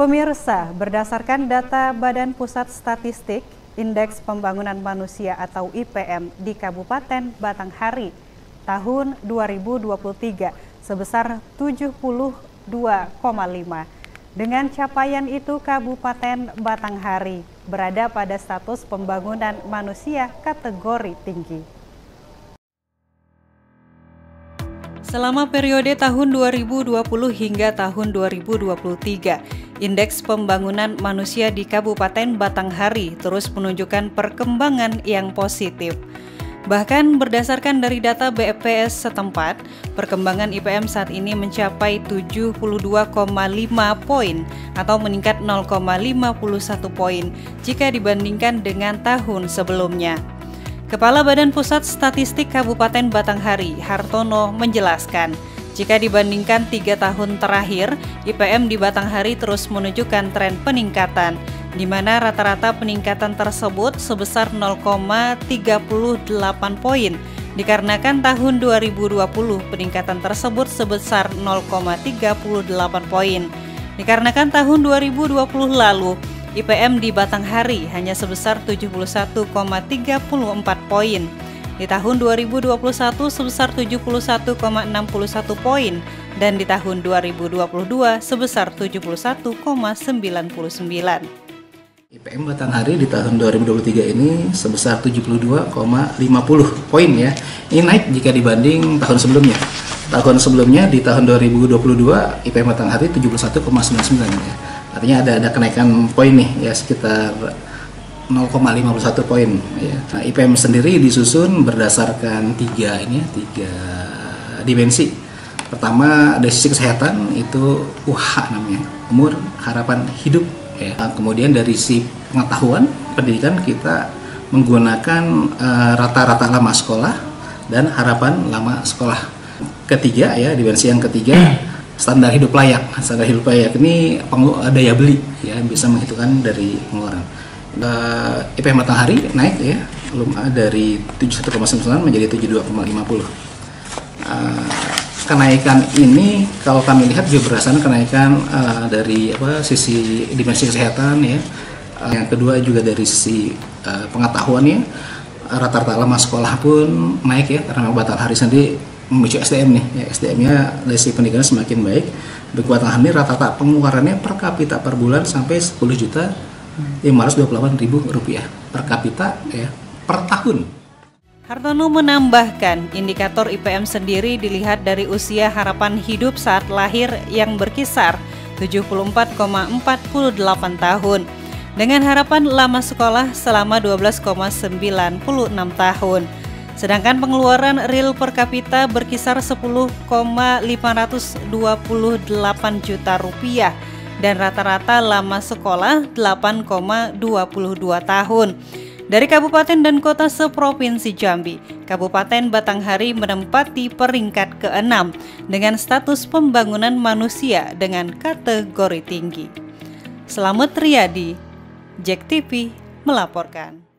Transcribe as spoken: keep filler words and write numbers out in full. Pemirsa, berdasarkan data Badan Pusat Statistik, Indeks Pembangunan Manusia atau I P M di Kabupaten Batanghari tahun dua ribu dua puluh tiga sebesar tujuh puluh dua koma lima. Dengan capaian itu, Kabupaten Batanghari berada pada status pembangunan manusia kategori tinggi. Selama periode tahun dua ribu dua puluh hingga tahun dua ribu dua puluh tiga, Indeks Pembangunan Manusia di Kabupaten Batanghari terus menunjukkan perkembangan yang positif. Bahkan berdasarkan dari data B P S setempat, perkembangan I P M saat ini mencapai tujuh puluh dua koma lima poin atau meningkat nol koma lima satu poin jika dibandingkan dengan tahun sebelumnya. Kepala Badan Pusat Statistik Kabupaten Batanghari, Hartono, menjelaskan, jika dibandingkan tiga tahun terakhir, I P M di Batanghari terus menunjukkan tren peningkatan, di mana rata-rata peningkatan tersebut sebesar nol koma tiga delapan poin, dikarenakan tahun dua ribu dua puluh peningkatan tersebut sebesar nol koma tiga delapan poin. Dikarenakan tahun dua ribu dua puluh lalu, I P M di Batanghari hanya sebesar tujuh puluh satu koma tiga empat poin. Di tahun dua ribu dua puluh satu sebesar tujuh puluh satu koma enam satu poin dan di tahun dua ribu dua puluh dua sebesar tujuh puluh satu koma sembilan sembilan. I P M Batanghari di tahun dua ribu dua puluh tiga ini sebesar tujuh puluh dua koma lima nol poin ya. Ini naik jika dibanding tahun sebelumnya. Tahun sebelumnya di tahun dua ribu dua puluh dua I P M Batanghari tujuh puluh satu koma sembilan sembilan ya. Artinya ada ada kenaikan poin nih ya, sekitar nol koma lima satu poin ya. Nah, I P M sendiri disusun berdasarkan tiga ini tiga dimensi. Pertama dari sisi kesehatan itu U H namanya, umur harapan hidup ya. Nah, kemudian dari sisi pengetahuan pendidikan kita menggunakan rata-rata uh, lama sekolah dan harapan lama sekolah. Ketiga ya, dimensi yang ketiga standar hidup layak. Standar hidup layak ini daya beli ya, bisa menghitungkan dari pengeluaran. Uh, I P M Batanghari naik ya, dari tujuh puluh satu koma sembilan menjadi tujuh puluh dua koma lima nol. uh, Kenaikan ini kalau kami lihat juga berdasarkan kenaikan uh, dari apa, sisi dimensi kesehatan ya. uh, Yang kedua juga dari sisi uh, pengetahuan ya. Rata-rata lama sekolah pun naik ya, karena Batanghari sendiri memicu S D M nih ya, S D M-nya dari sisi pendidikan semakin baik. Batanghari rata-rata pengeluarannya per kapita per bulan sampai sepuluh juta lima ratus dua puluh delapan ribu rupiah per kapita ya, per tahun. Hartono menambahkan, indikator I P M sendiri dilihat dari usia harapan hidup saat lahir yang berkisar tujuh puluh empat koma empat delapan tahun dengan harapan lama sekolah selama dua belas koma sembilan enam tahun. Sedangkan pengeluaran real per kapita berkisar sepuluh koma lima dua delapan juta rupiah dan rata-rata lama sekolah delapan koma dua dua tahun. Dari kabupaten dan kota seprovinsi Jambi, Kabupaten Batanghari menempati peringkat keenam dengan status pembangunan manusia dengan kategori tinggi. Selamat Riyadi, J E K T V melaporkan.